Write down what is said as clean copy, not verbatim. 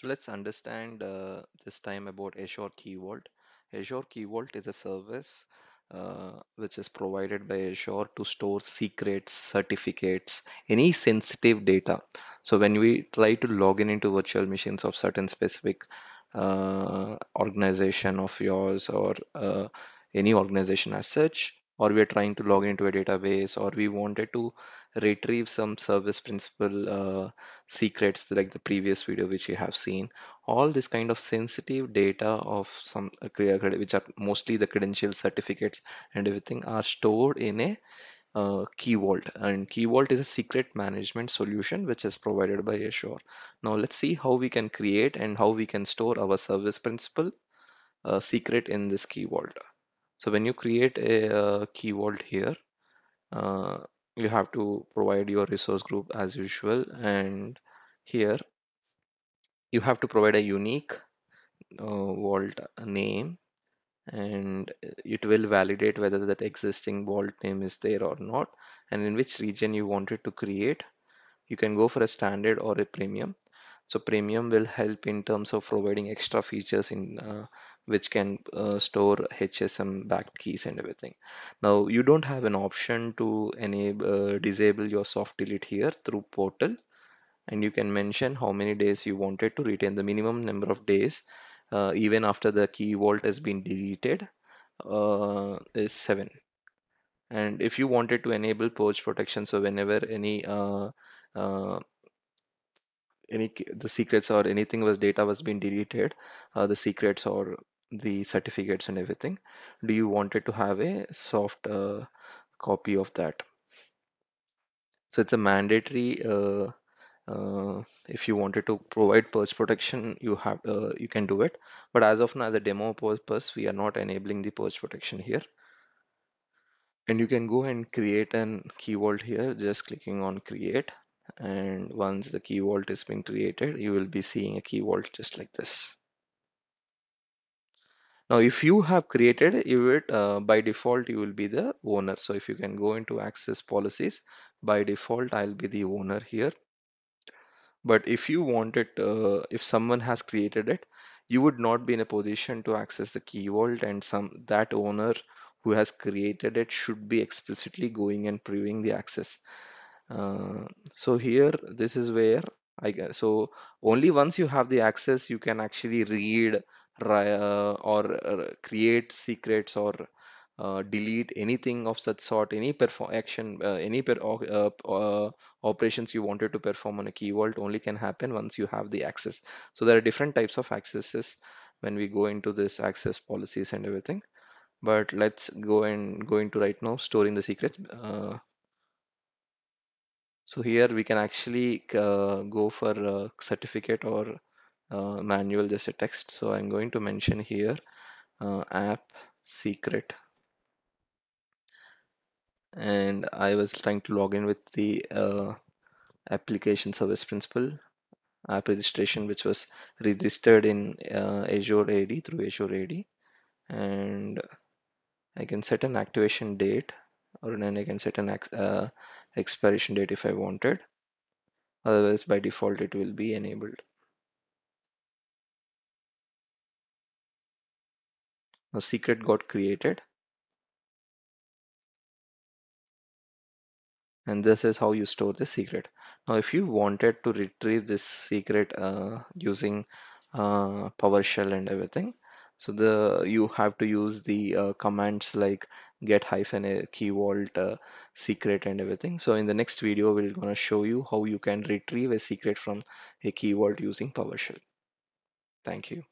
So let's understand this time about Azure Key Vault. Azure Key Vault is a service which is provided by Azure to store secrets, certificates, any sensitive data. So when we try to log in into virtual machines of certain specific organization of yours, or any organization as such, or we are trying to log into a database, or we wanted to retrieve some service principal secrets like the previous video which you have seen, all this kind of sensitive data of some which are mostly the credentials, certificates and everything are stored in a Key Vault, and Key Vault is a secret management solution which is provided by Azure. Now let's see how we can create and how we can store our service principal secret in this Key Vault. So when you create a Key Vault here, you have to provide your resource group as usual, and here you have to provide a unique vault name, and it will validate whether that existing vault name is there or not, and in which region you wanted to create. You can go for a standard or a premium. So premium will help in terms of providing extra features in which can store HSM-backed keys and everything. Now you don't have an option to enable disable your soft delete here through portal, and you can mention how many days you wanted to retain, the minimum number of days even after the Key Vault has been deleted is 7. And if you wanted to enable purge protection, so whenever the secrets or anything was data was being deleted, the secrets or the certificates and everything, do you wanted to have a soft copy of that? So it's a mandatory. If you wanted to provide purge protection, you have you can do it, but as of now, as a demo purpose, we are not enabling the purge protection here. And you can go and create a Key Vault here, just clicking on create, and once the Key Vault has been created, you will be seeing a Key Vault just like this. Now if you have created it, by default you will be the owner. So if you can go into access policies, by default I'll be the owner here. But if you want it, if someone has created it, you would not be in a position to access the Key Vault, and that owner who has created it should be explicitly going and proving the access. So here, this is where I guess, so only once you have the access, you can actually read or create secrets or delete anything of such sort, any perform action, operations you wanted to perform on a Key Vault only can happen once you have the access. So there are different types of accesses when we go into this access policies and everything. But let's go and go into right now storing the secrets. So here we can actually go for a certificate or manual, just a text. So I'm going to mention here app secret. And I was trying to log in with the application service principal app registration, which was registered in Azure AD through Azure AD, and I can set an activation date, or then I can set an expiration date if I wanted. Otherwise, by default, it will be enabled. Now, secret got created. And this is how you store the secret. Now, if you wanted to retrieve this secret using PowerShell and everything, so you have to use the commands like get - Key Vault secret and everything. So in the next video, we're going to show you how you can retrieve a secret from a Key Vault using PowerShell. Thank you.